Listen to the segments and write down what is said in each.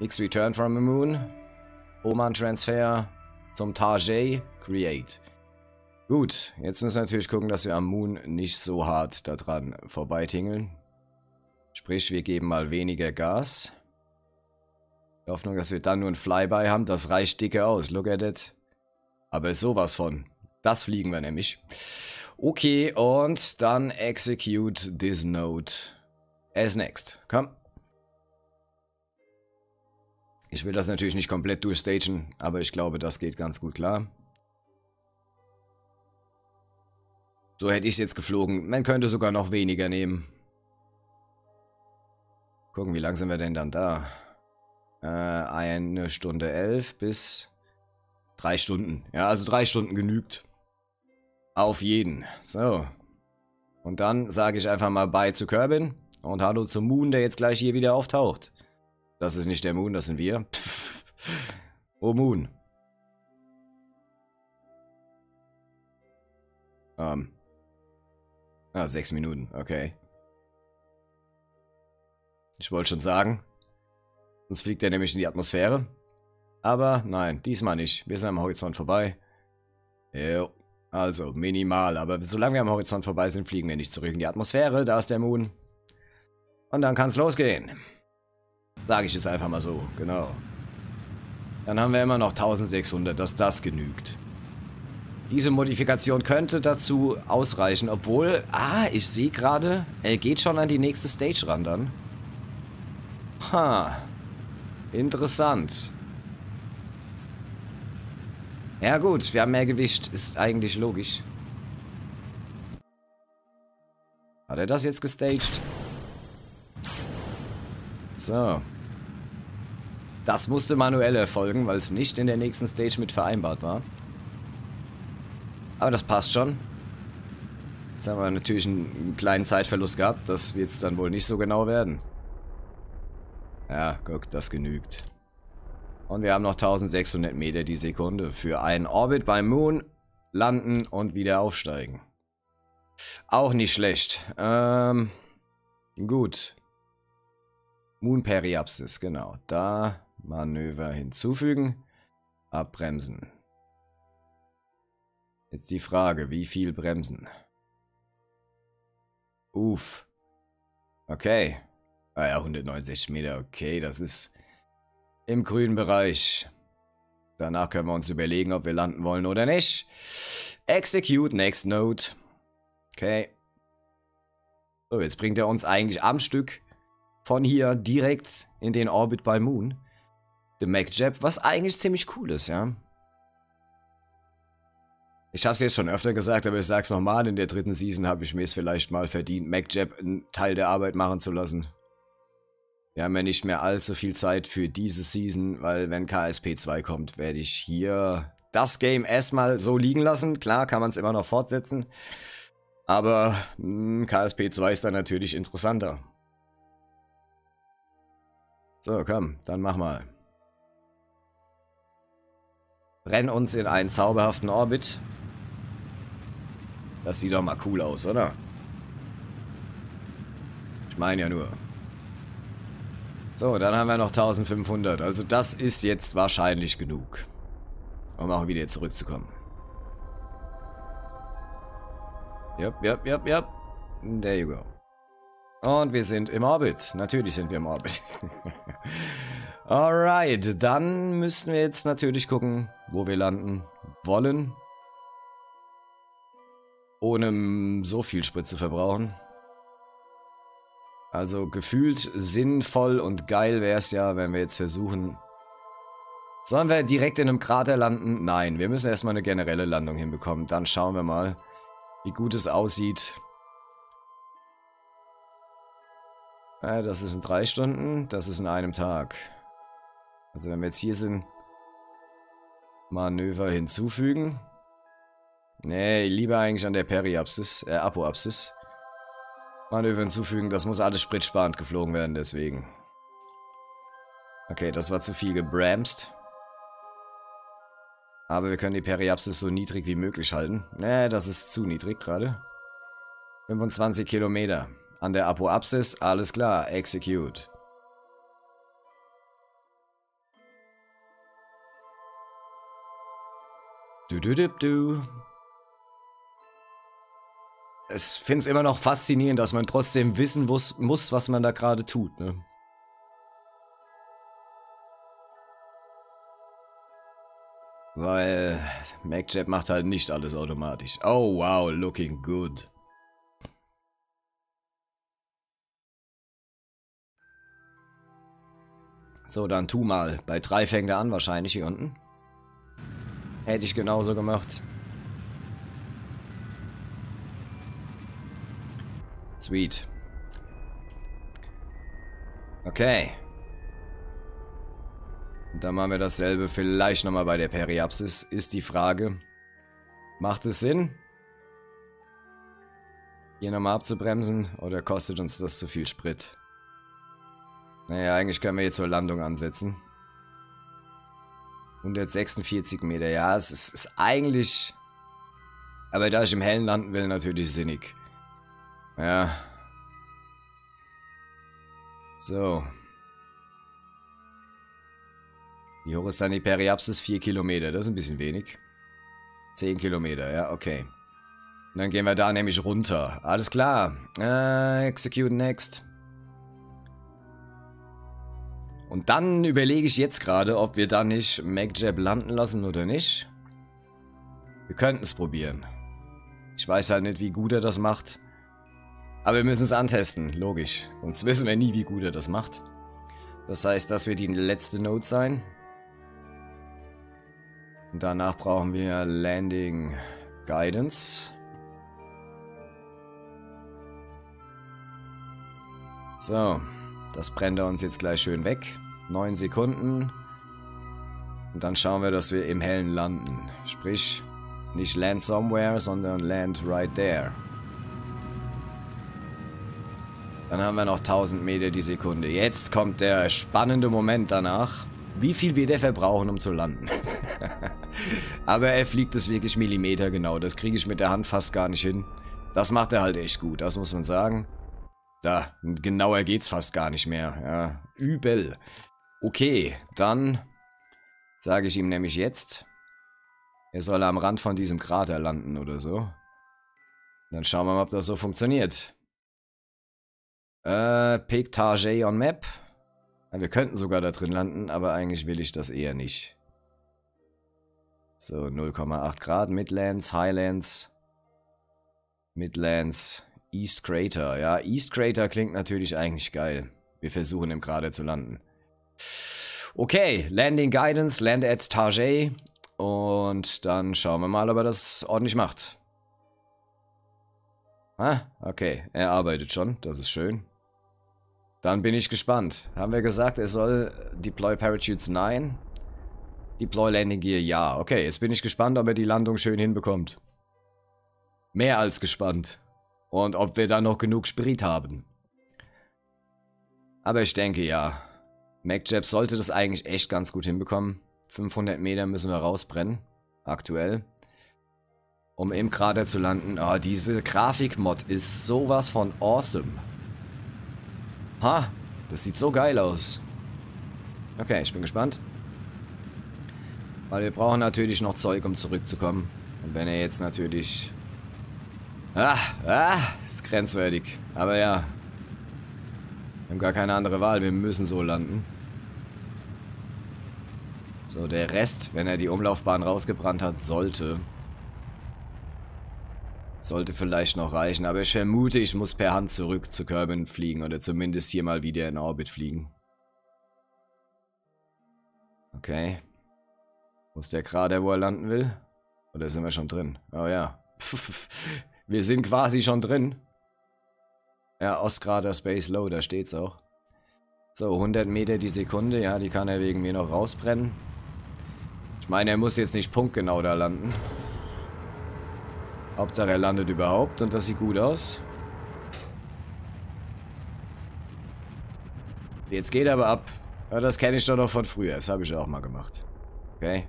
X Return from the Moon. Oman Transfer zum Tajay. Create. Gut, jetzt müssen wir natürlich gucken, dass wir am Moon nicht so hart daran vorbeitingeln. Sprich, wir geben mal weniger Gas. Die Hoffnung, dass wir dann nur ein Flyby haben, das reicht dicke aus. Look at it. Aber ist sowas von. Das fliegen wir nämlich. Okay, und dann execute this node as next. Komm. Ich will das natürlich nicht komplett durchstagen, aber ich glaube, das geht ganz gut klar. So hätte ich es jetzt geflogen. Man könnte sogar noch weniger nehmen. Gucken, wie lang sind wir denn dann da? 1 Stunde 11 bis 3 Stunden. Ja, also 3 Stunden genügt. Auf jeden. So. Und dann sage ich einfach mal Bye zu Kerbin und Hallo zum Moon, der jetzt gleich hier wieder auftaucht. Das ist nicht der Moon, das sind wir. Oh Moon. Ah, 6 Minuten, okay. Ich wollte schon sagen. Sonst fliegt er nämlich in die Atmosphäre. Aber nein, diesmal nicht. Wir sind am Horizont vorbei. Jo. Also minimal, aber solange wir am Horizont vorbei sind, fliegen wir nicht zurück in die Atmosphäre. Da ist der Moon. Und dann kann es losgehen. Sage ich es einfach mal so, genau. Dann haben wir immer noch 1600, dass das genügt. Diese Modifikation könnte dazu ausreichen, obwohl... Ah, ich sehe gerade, er geht schon an die nächste Stage ran dann. Ha, interessant. Ja gut, wir haben mehr Gewicht, ist eigentlich logisch. Hat er das jetzt gestaged? So. Das musste manuell erfolgen, weil es nicht in der nächsten Stage mit vereinbart war. Aber das passt schon. Jetzt haben wir natürlich einen kleinen Zeitverlust gehabt. Das wird es dann wohl nicht so genau werden. Ja, guck, das genügt. Und wir haben noch 1600 Meter die Sekunde für einen Orbit beim Moon. Landen und wieder aufsteigen. Auch nicht schlecht. Gut. Moon Periapsis, genau. Da Manöver hinzufügen. Abbremsen. Jetzt die Frage, wie viel bremsen? Uff. Okay. Ah ja, 169 Meter, okay, das ist im grünen Bereich. Danach können wir uns überlegen, ob wir landen wollen oder nicht. Execute next node. Okay. So, jetzt bringt er uns eigentlich am Stück von hier direkt in den Orbit bei Moon. The MechJeb, was eigentlich ziemlich cool ist, ja. Ich habe es jetzt schon öfter gesagt, aber ich sage es nochmal, in der 3. Season habe ich mir es vielleicht mal verdient, MechJeb einen Teil der Arbeit machen zu lassen. Wir haben ja nicht mehr allzu viel Zeit für diese Season, weil wenn KSP2 kommt, werde ich hier das Game erstmal so liegen lassen. Klar, kann man es immer noch fortsetzen, aber KSP2 ist dann natürlich interessanter. So, komm, dann mach mal. Renn uns in einen zauberhaften Orbit. Das sieht doch mal cool aus, oder? Ich meine ja nur. So, dann haben wir noch 1500. Also das ist jetzt wahrscheinlich genug, um auch wieder zurückzukommen. Yep. There you go. Und wir sind im Orbit. Natürlich sind wir im Orbit. Alright, dann müssen wir jetzt natürlich gucken, wo wir landen wollen. Ohne so viel Sprit zu verbrauchen. Also gefühlt sinnvoll und geil wäre es ja, wenn wir jetzt versuchen... Sollen wir direkt in einem Krater landen? Nein, wir müssen erstmal eine generelle Landung hinbekommen. Dann schauen wir mal, wie gut es aussieht. Das ist in 3 Stunden, das ist in einem Tag. Also wenn wir jetzt hier sind, Manöver hinzufügen. Nee, lieber eigentlich an der Periapsis, Apoapsis. Manöver hinzufügen, das muss alles spritsparend geflogen werden, deswegen. Okay, das war zu viel gebremst. Aber wir können die Periapsis so niedrig wie möglich halten. Nee, das ist zu niedrig gerade. 25 Kilometer. An der Apoapsis, alles klar, execute. Es finde es immer noch faszinierend, dass man trotzdem wissen muss, was man da gerade tut, ne? Weil MechJeb macht halt nicht alles automatisch. Oh wow, looking good. So, dann tu mal. Bei 3 fängt er an, wahrscheinlich hier unten. Hätte ich genauso gemacht. Sweet. Okay. Und dann machen wir dasselbe vielleicht nochmal bei der Periapsis. Ist die Frage, macht es Sinn, hier nochmal abzubremsen, oder kostet uns das zu viel Sprit? Naja, eigentlich können wir jetzt zur Landung ansetzen. 146 Meter, ja, es ist eigentlich... Aber da ich im Hellen landen will, natürlich sinnig. Ja. So. Wie hoch ist dann die Periapsis? 4 Kilometer, das ist ein bisschen wenig. 10 Kilometer, ja, okay. Und dann gehen wir da nämlich runter. Alles klar. Execute next. Und dann überlege ich jetzt gerade, ob wir da nicht MechJeb landen lassen oder nicht. Wir könnten es probieren. Ich weiß halt nicht, wie gut er das macht. Aber wir müssen es antesten, logisch. Sonst wissen wir nie, wie gut er das macht. Das heißt, das wird die letzte Note sein. Und danach brauchen wir Landing Guidance. So. Das brennt er uns jetzt gleich schön weg. 9 Sekunden. Und dann schauen wir, dass wir im Hellen landen. Sprich, nicht land somewhere, sondern land right there. Dann haben wir noch 1000 Meter die Sekunde. Jetzt kommt der spannende Moment danach. Wie viel wir der verbrauchen, um zu landen. Aber er fliegt es wirklich millimetergenau. Das kriege ich mit der Hand fast gar nicht hin. Das macht er halt echt gut, das muss man sagen. Da, genauer geht's fast gar nicht mehr. Ja, übel. Okay, dann sage ich ihm nämlich jetzt, er soll am Rand von diesem Krater landen oder so. Dann schauen wir mal, ob das so funktioniert. Pick Target on Map. Ja, wir könnten sogar da drin landen, aber eigentlich will ich das eher nicht. So, 0,8 Grad, Midlands, Highlands, Midlands... East Crater, ja, East Crater klingt natürlich eigentlich geil. Wir versuchen im Krater zu landen. Okay, Landing Guidance, Land at Target. Und dann schauen wir mal, ob er das ordentlich macht. Ah, okay, er arbeitet schon, das ist schön. Dann bin ich gespannt. Haben wir gesagt, er soll Deploy Parachutes? Nein. Deploy Landing Gear? Ja. Okay, jetzt bin ich gespannt, ob er die Landung schön hinbekommt. Mehr als gespannt. Und ob wir da noch genug Sprit haben. Aber ich denke ja. MechJeb sollte das eigentlich echt ganz gut hinbekommen. 500 Meter müssen wir rausbrennen. Aktuell. Um im Krater zu landen. Oh, diese Grafikmod ist sowas von awesome. Ha, das sieht so geil aus. Okay, ich bin gespannt. Weil wir brauchen natürlich noch Zeug, um zurückzukommen. Und wenn er jetzt natürlich... ist grenzwertig. Aber ja. Wir haben gar keine andere Wahl. Wir müssen so landen. So, der Rest, wenn er die Umlaufbahn rausgebrannt hat, sollte vielleicht noch reichen. Aber ich vermute, ich muss per Hand zurück zu Kerbin fliegen. Oder zumindest hier mal wieder in Orbit fliegen. Okay. Wo ist der Krater, wo er landen will? Oder sind wir schon drin? Oh ja. Wir sind quasi schon drin. Ja, Ostkrater Space Low, da steht's auch. So, 100 Meter die Sekunde. Ja, die kann er wegen mir noch rausbrennen. Ich meine, er muss jetzt nicht punktgenau da landen. Hauptsache, er landet überhaupt und das sieht gut aus. Jetzt geht er aber ab. Ja, das kenne ich doch noch von früher. Das habe ich auch mal gemacht. Okay.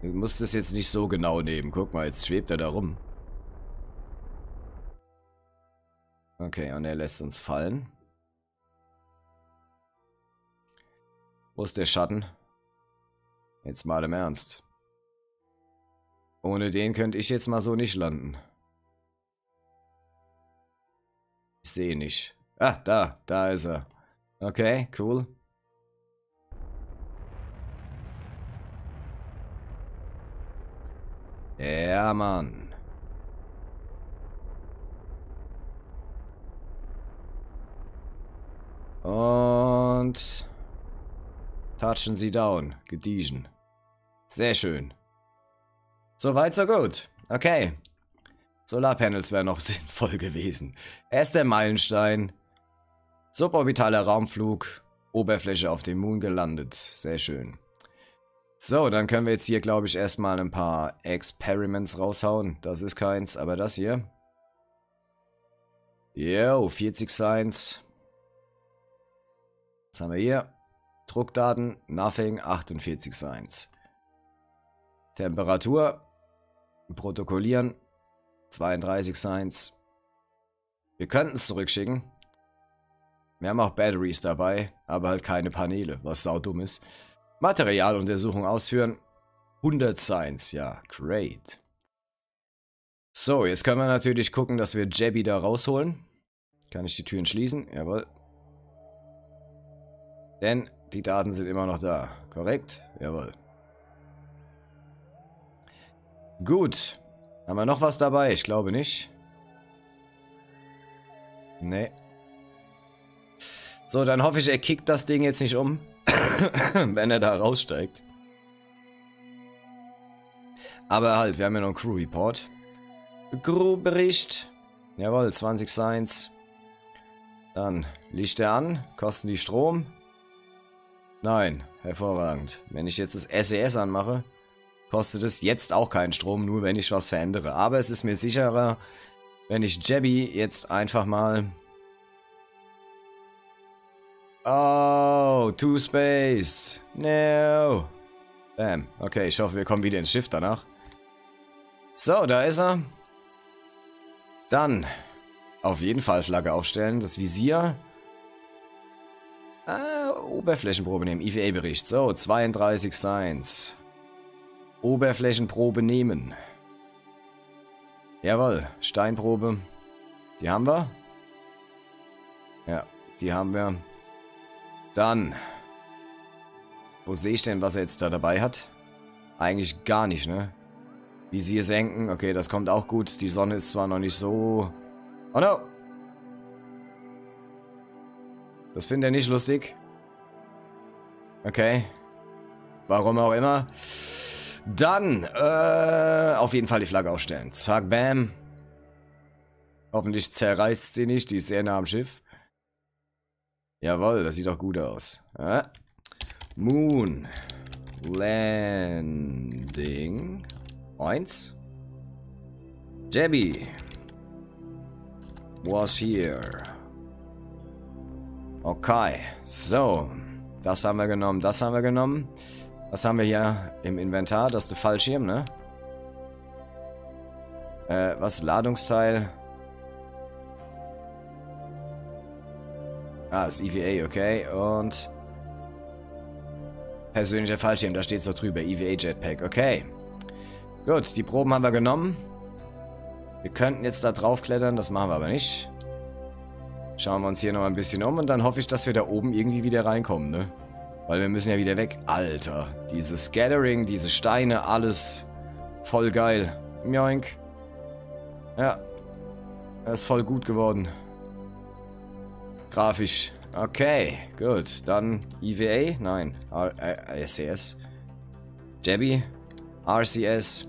Du musst es jetzt nicht so genau nehmen. Guck mal, jetzt schwebt er da rum. Okay, und er lässt uns fallen. Wo ist der Schatten? Jetzt mal im Ernst. Ohne den könnte ich jetzt mal so nicht landen. Ich sehe nicht. Ah, da ist er. Okay, cool. Ja, Mann. Und touchen sie down. Gediegen. Sehr schön. So weit, so gut. Okay. Solarpanels wären noch sinnvoll gewesen. Erster Meilenstein. Suborbitaler Raumflug. Oberfläche auf dem Mond gelandet. Sehr schön. So, dann können wir jetzt hier, glaube ich, erstmal ein paar Experiments raushauen. Das ist keins, aber das hier. Yo, 40 Science. Was haben wir hier? Druckdaten, nothing, 48 Science. Temperatur, protokollieren, 32 Science. Wir könnten es zurückschicken. Wir haben auch Batteries dabei, aber halt keine Paneele, was saudumm ist. Materialuntersuchung ausführen, 100 Science, ja, great. So, jetzt können wir natürlich gucken, dass wir Jebby da rausholen. Kann ich die Türen schließen? Jawohl. Denn die Daten sind immer noch da. Korrekt? Jawohl. Gut. Haben wir noch was dabei? Ich glaube nicht. Nee. So, dann hoffe ich, er kickt das Ding jetzt nicht um. Wenn er da raussteigt. Aber halt, wir haben ja noch einen Crew Report. Crewbericht. Jawohl, 20 Science. Dann Lichter an. Kosten die Strom. Nein, hervorragend. Wenn ich jetzt das SES anmache, kostet es jetzt auch keinen Strom, nur wenn ich was verändere. Aber es ist mir sicherer, wenn ich Jebby jetzt einfach mal... Oh, to space. No. Bam. Okay, ich hoffe, wir kommen wieder ins Schiff danach. So, da ist er. Dann auf jeden Fall Flagge aufstellen. Das Visier... Oberflächenprobe nehmen, IWA-Bericht. So, 32 Science. Oberflächenprobe nehmen. Jawohl, Steinprobe. Die haben wir. Ja, die haben wir. Dann. Wo sehe ich denn, was er jetzt da dabei hat? Eigentlich gar nicht, ne? Visier senken. Okay, das kommt auch gut. Die Sonne ist zwar noch nicht so... Oh no! Das findet er nicht lustig. Okay. Warum auch immer. Dann, auf jeden Fall die Flagge aufstellen. Zack, bam. Hoffentlich zerreißt sie nicht. Die ist sehr nah am Schiff. Jawohl, das sieht doch gut aus. Moon. Landing. 1. Jebby. Was here. Okay. So. Das haben wir genommen, das haben wir genommen. Was haben wir hier im Inventar? Das ist der Fallschirm, ne? Was? Ladungsteil? Ah, das EVA, okay. Und... persönlicher Fallschirm, da steht es doch drüber. EVA Jetpack, okay. Gut, die Proben haben wir genommen. Wir könnten jetzt da drauf klettern, das machen wir aber nicht. Schauen wir uns hier noch ein bisschen um und dann hoffe ich, dass wir da oben irgendwie wieder reinkommen, ne? Weil wir müssen ja wieder weg. Alter, dieses Scattering, diese Steine, alles voll geil. Mjoink. Ja, das ist voll gut geworden. Grafisch. Okay, gut. Dann IWA? Nein, SCS. Jebby? RCS?